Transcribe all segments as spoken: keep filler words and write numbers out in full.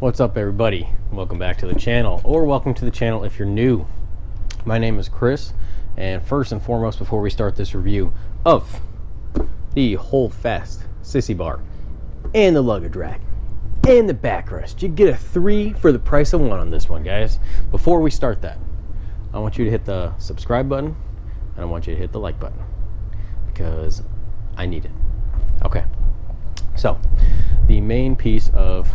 What's up, everybody? Welcome back to the channel, or welcome to the channel if you're new. My name is Chris, and first and foremost, before we start this review of the Hold Fast sissy bar and the luggage rack and the backrest, you get a three for the price of one on this one, guys. Before we start that, I want you to hit the subscribe button, and I want you to hit the like button because I need it. Okay, so the main piece of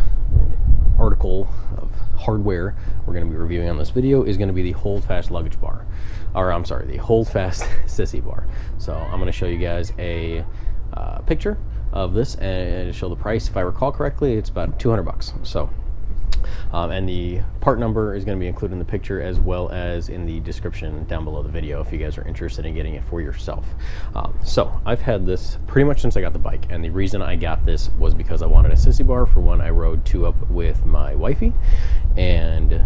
article of hardware we're going to be reviewing on this video is going to be the Hold Fast luggage bar, or I'm sorry, the Hold Fast sissy bar. So I'm going to show you guys a uh, picture of this and show the price. If I recall correctly, it's about two hundred bucks. So um, and the part number is going to be included in the picture as well as in the description down below the video if you guys are interested in getting it for yourself. Um, so I've had this pretty much since I got the bike, and the reason I got this was because I wanted a sissy bar for when I rode two up with my wifey, and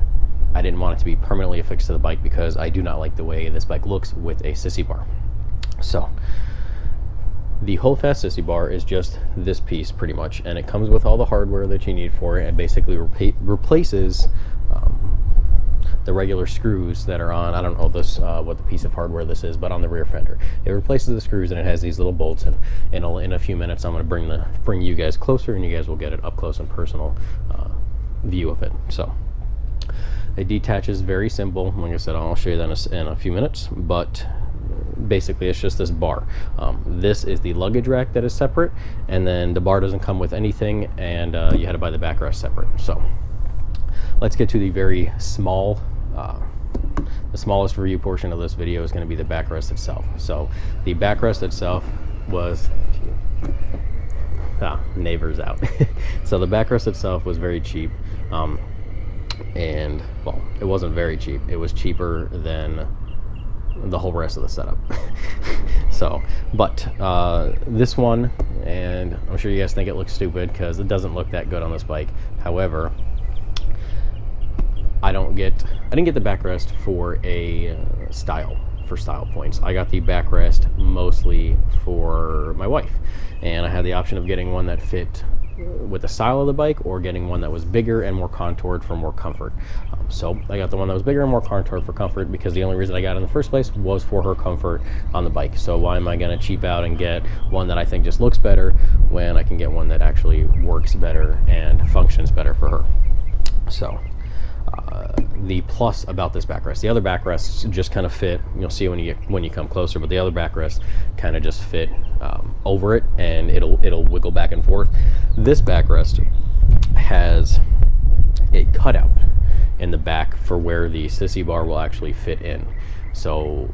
I didn't want it to be permanently affixed to the bike because I do not like the way this bike looks with a sissy bar. So the Hold Fast sissy bar is just this piece pretty much, and it comes with all the hardware that you need for it, and basically re replaces um, the regular screws that are on, I don't know this uh, what the piece of hardware this is, but on the rear fender. It replaces the screws, and it has these little bolts, and, and in a few minutes I'm going to bring the bring you guys closer, and you guys will get an up close and personal uh, view of it. So it detaches, very simple. Like I said, I'll show you that in a, in a few minutes, but basically it's just this bar. Um, this is the luggage rack that is separate, and then the bar doesn't come with anything, and uh, you had to buy the backrest separate. So let's get to the very small uh, the smallest review portion of this video is going to be the backrest itself. So the backrest itself was ah, neighbors out so the backrest itself was very cheap, um, and well, it wasn't very cheap, it was cheaper than the whole rest of the setup. So but uh this one, and I'm sure you guys think it looks stupid because it doesn't look that good on this bike. However, I don't get I didn't get the backrest for a uh, style for style points. I got the backrest mostly for my wife, and I had the option of getting one that fit with the style of the bike or getting one that was bigger and more contoured for more comfort. Um, so I got the one that was bigger and more contoured for comfort, because the only reason I got it in the first place was for her comfort on the bike. So why am I going to cheap out and get one that I think just looks better when I can get one that actually works better and functions better for her? So uh, the plus about this backrest, the other backrests just kind of fit, you'll see when you get when you come closer, but the other backrest kind of just fit um, over it, and it'll it'll wiggle back and forth. This backrest has a cutout in the back for where the sissy bar will actually fit in, so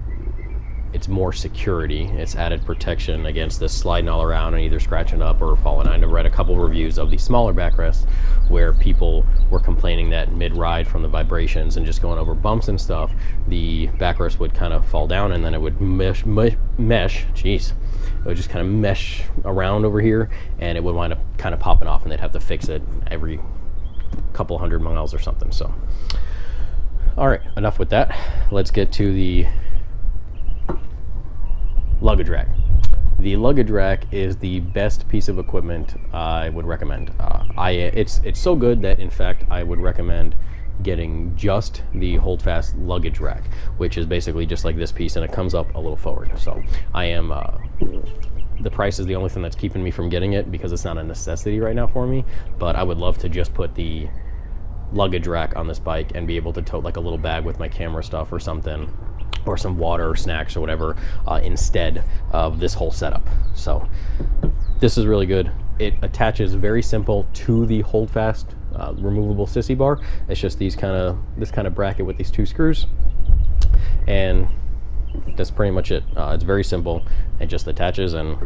it's more security, it's added protection against this sliding all around and either scratching up or falling. I read a couple reviews of the smaller backrests where people were complaining that mid-ride from the vibrations and just going over bumps and stuff, the backrest would kind of fall down, and then it would mesh, mesh, mesh jeez, it would just kind of mesh around over here, and it would wind up kind of popping off, and they'd have to fix it every couple hundred miles or something. So all right, enough with that. Let's get to the luggage rack. The luggage rack is the best piece of equipment I would recommend. Uh, I it's it's so good that in fact I would recommend getting just the Hold Fast luggage rack, which is basically just like this piece, and it comes up a little forward. So I am uh, the price is the only thing that's keeping me from getting it because it's not a necessity right now for me. But I would love to just put the luggage rack on this bike and be able to tote like a little bag with my camera stuff or something, or some water or snacks or whatever, uh, instead of this whole setup. So this is really good. It attaches very simple to the Hold Fast uh, removable sissy bar. It's just these kind of this kind of bracket with these two screws, and that's pretty much it. Uh, it's very simple. It just attaches, and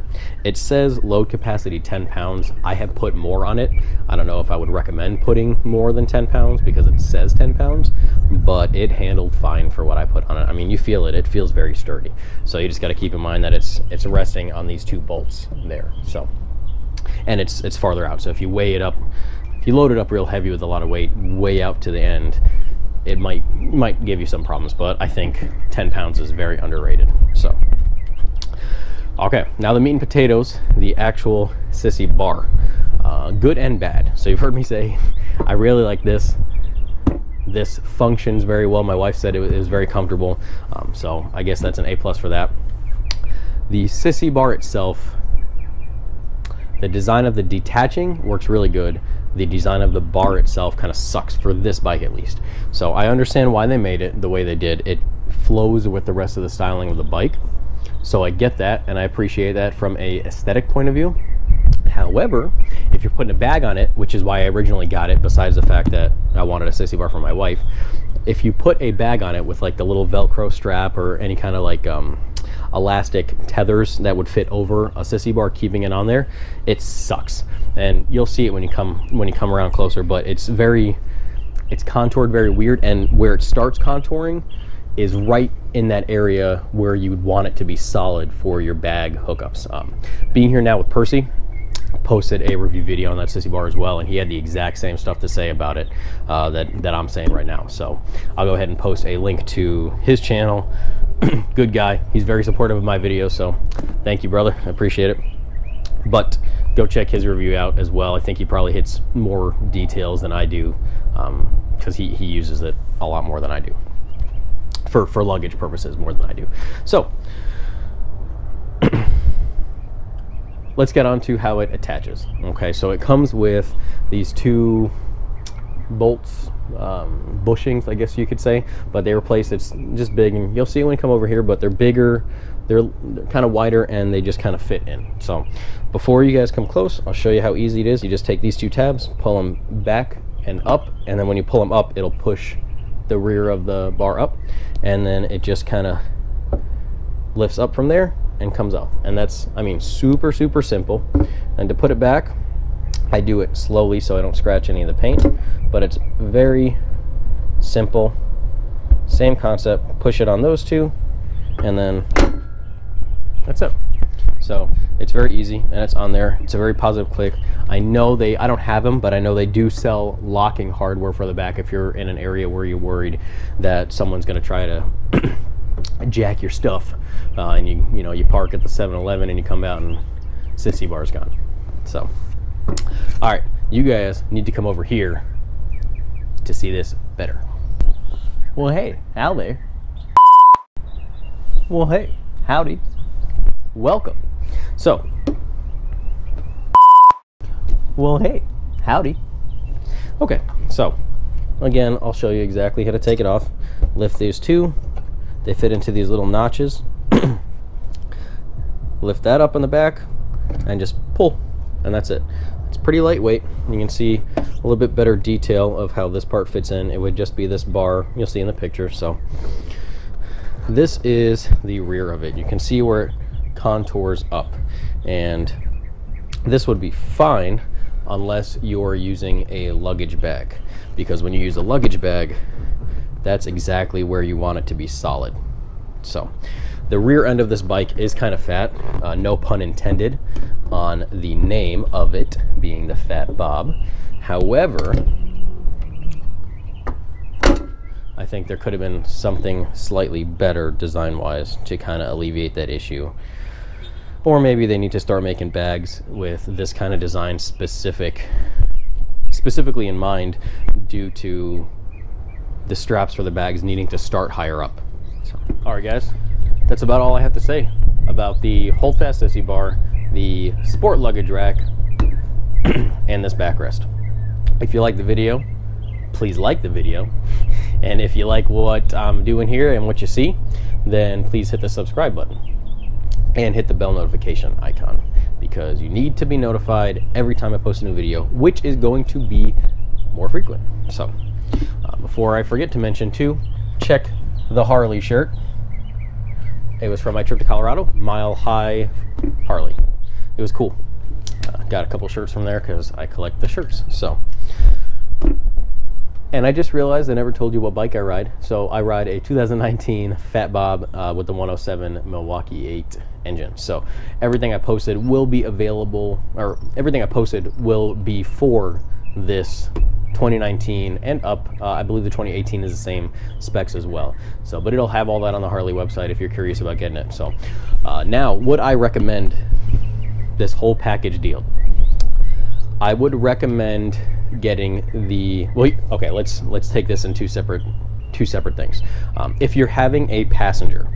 it says load capacity ten pounds. I have put more on it. I don't know if I would recommend putting more than ten pounds because it says ten pounds, but it handled fine for what I put on it. I mean, you feel it. It feels very sturdy. So you just got to keep in mind that it's it's resting on these two bolts there. So, and it's it's farther out. So if you weigh it up, if you load it up real heavy with a lot of weight, way out to the end, it might might give you some problems, but I think ten pounds is very underrated. So, okay, now the meat and potatoes, the actual sissy bar, uh, good and bad. So you've heard me say, I really like this. This functions very well. My wife said it was very comfortable. Um, so I guess that's an A plus for that. The sissy bar itself, the design of the detaching works really good. The design of the bar itself kind of sucks for this bike at least. So I understand why they made it the way they did. It flows with the rest of the styling of the bike. So I get that, and I appreciate that from a aesthetic point of view. However, if you're putting a bag on it, which is why I originally got it, besides the fact that I wanted a sissy bar for my wife, if you put a bag on it with like the little Velcro strap or any kind of like um, elastic tethers that would fit over a sissy bar, keeping it on there, it sucks. And you'll see it when you come when you come around closer, but it's very, it's contoured very weird, and where it starts contouring is right in that area where you would want it to be solid for your bag hookups. Um, being here now with Percy, posted a review video on that sissy bar as well, and he had the exact same stuff to say about it uh, that, that I'm saying right now. So I'll go ahead and post a link to his channel. Good guy. He's very supportive of my videos, so thank you, brother. I appreciate it. But go check his review out as well. I think he probably hits more details than I do because um, he, he uses it a lot more than I do. For, for luggage purposes more than I do. So let's get on to how it attaches. Okay, so it comes with these two bolts, um, bushings, I guess you could say, but they replace, it's just big, and you'll see it when you come over here, but they're bigger, they're, they're kind of wider, and they just kind of fit in. So before you guys come close, I'll show you how easy it is. You just take these two tabs, pull them back and up, and then when you pull them up, it'll push the rear of the bar up, and then it just kind of lifts up from there and comes out. And that's, I mean, super super simple. And to put it back, I do it slowly so I don't scratch any of the paint, but it's very simple. Same concept, push it on those two, and then that's it. So it's very easy, and it's on there. It's a very positive click. I know they, I don't have them, but I know they do sell locking hardware for the back if you're in an area where you're worried that someone's going to try to jack your stuff, uh, and you you know, you park at the seven eleven and you come out and sissy bar's gone. So, all right, you guys need to come over here to see this better. Well, hey, howdy. Well, hey, howdy. Welcome. So, well, hey, howdy. Okay, so again, I'll show you exactly how to take it off. Lift these two, they fit into these little notches. Lift that up in the back and just pull, and that's it. It's pretty lightweight. You can see a little bit better detail of how this part fits in. It would just be this bar, you'll see in the picture. So this is the rear of it. You can see where it contours up, and this would be fine unless you're using a luggage bag, because when you use a luggage bag, that's exactly where you want it to be solid. So the rear end of this bike is kind of fat, uh, no pun intended on the name of it being the Fat Bob. However, I think there could have been something slightly better design wise to kind of alleviate that issue. Or maybe they need to start making bags with this kind of design specific, specifically in mind, due to the straps for the bags needing to start higher up. So, all right, guys, that's about all I have to say about the Hold Fast sissy bar, the sport luggage rack, and this backrest. If you like the video, please like the video. And if you like what I'm doing here and what you see, then please hit the subscribe button. And hit the bell notification icon, because you need to be notified every time I post a new video, which is going to be more frequent. So uh, before I forget to mention too, check the Harley shirt. It was from my trip to Colorado, Mile High Harley. It was cool. Uh, got a couple shirts from there because I collect the shirts. So, and I just realized I never told you what bike I ride. So I ride a two thousand nineteen Fat Bob uh, with the one oh seven Milwaukee eight engine. So everything I posted will be available, or everything I posted will be for this twenty nineteen and up. uh, I believe the twenty eighteen is the same specs as well, so but it'll have all that on the Harley website if you're curious about getting it. So uh, now, would I recommend this whole package deal? I would recommend getting the, well, okay, let's let's take this in two separate two separate things. Um, if you're having a passenger,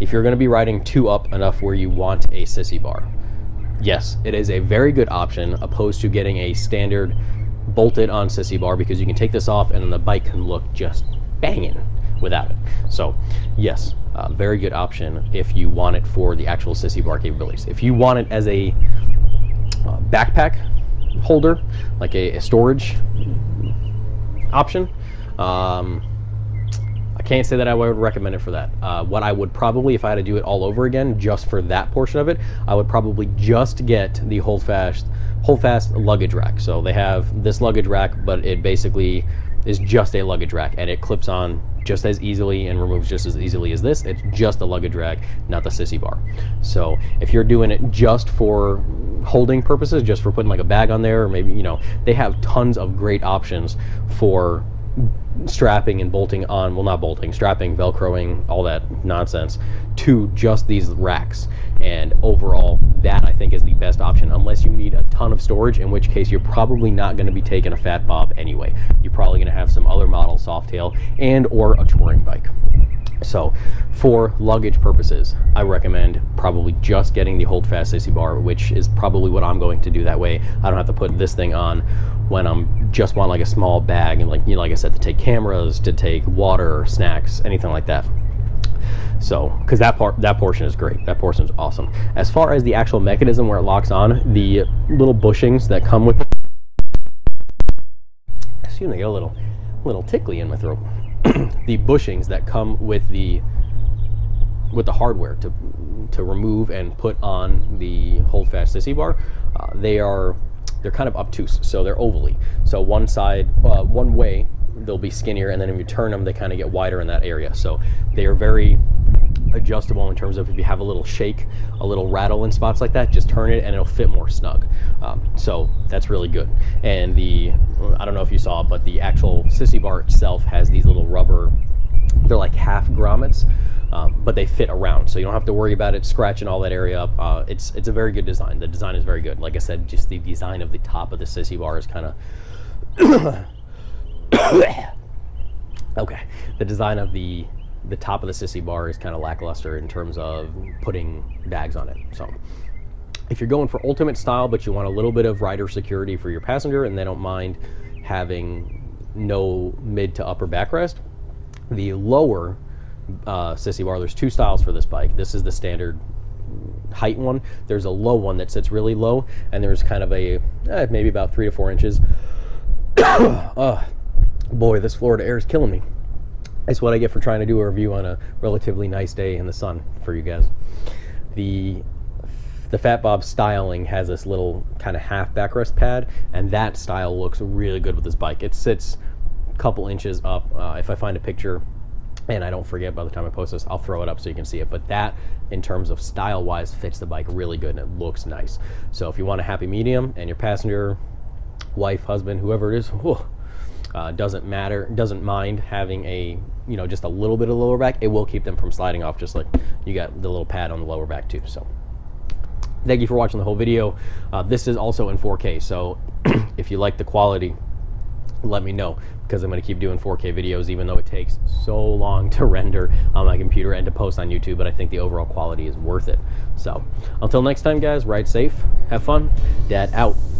if you're going to be riding two up enough where you want a sissy bar, yes, it is a very good option opposed to getting a standard bolted on sissy bar, because you can take this off and then the bike can look just banging without it. So yes, uh, very good option if you want it for the actual sissy bar capabilities. If you want it as a uh, backpack holder, like a, a storage option, um, I can't say that I would recommend it for that. Uh, what I would probably, if I had to do it all over again just for that portion of it, I would probably just get the Hold Fast Hold Fast luggage rack. So they have this luggage rack, but it basically is just a luggage rack, and it clips on just as easily and removes just as easily as this. It's just a luggage rack, not the sissy bar. So if you're doing it just for holding purposes, just for putting like a bag on there, or maybe, you know, they have tons of great options for strapping and bolting on, well, not bolting, strapping, velcroing, all that nonsense to just these racks. And overall, that I think is the best option, unless you need a ton of storage, in which case you're probably not going to be taking a Fat Bob anyway. You're probably going to have some other model Softail and or a touring bike. So for luggage purposes, I recommend probably just getting the Hold Fast sissy bar, which is probably what I'm going to do. That way I don't have to put this thing on when I'm just want like a small bag, and like, you know, like I said, to take cameras, to take water, snacks, anything like that. So because that part, that portion is great, that portion is awesome. As far as the actual mechanism where it locks on, the little bushings that come with it, excuse me, I got a little little tickly in my throat. The bushings that come with the with the hardware to to remove and put on the Hold Fast sissy bar, uh, they are they're kind of obtuse, so they're ovally. So one side, uh, one way, they'll be skinnier, and then if you turn them, they kind of get wider in that area. So they are very adjustable in terms of if you have a little shake, a little rattle in spots like that, just turn it and it'll fit more snug. Um, so that's really good. And the, I don't know if you saw, but the actual sissy bar itself has these little rubber, they're like half grommets, um, but they fit around, so you don't have to worry about it scratching all that area up. Uh, it's it's a very good design. The design is very good. Like I said, just the design of the top of the sissy bar is kind of okay. The design of the the top of the sissy bar is kind of lackluster in terms of putting bags on it. So if you're going for ultimate style, but you want a little bit of rider security for your passenger, and they don't mind having no mid to upper backrest, the lower uh, sissy bar, there's two styles for this bike. This is the standard height one. There's a low one that sits really low, and there's kind of a, eh, maybe about three to four inches. Oh boy, this Florida air is killing me. That's what I get for trying to do a review on a relatively nice day in the sun for you guys. The the Fat Bob styling has this little kind of half backrest pad, and that style looks really good with this bike. It sits a couple inches up. Uh, if I find a picture, and I don't forget by the time I post this, I'll throw it up so you can see it. But that, in terms of style-wise, fits the bike really good, and it looks nice. So if you want a happy medium, and your passenger, wife, husband, whoever it is, whew, Uh, doesn't matter, doesn't mind having a, you know, just a little bit of lower back, it will keep them from sliding off, just like you got the little pad on the lower back too. So thank you for watching the whole video. Uh, this is also in four K, so if you like the quality, let me know, because I'm going to keep doing four K videos, even though it takes so long to render on my computer and to post on YouTube, but I think the overall quality is worth it. So until next time, guys, ride safe, have fun, Dad out.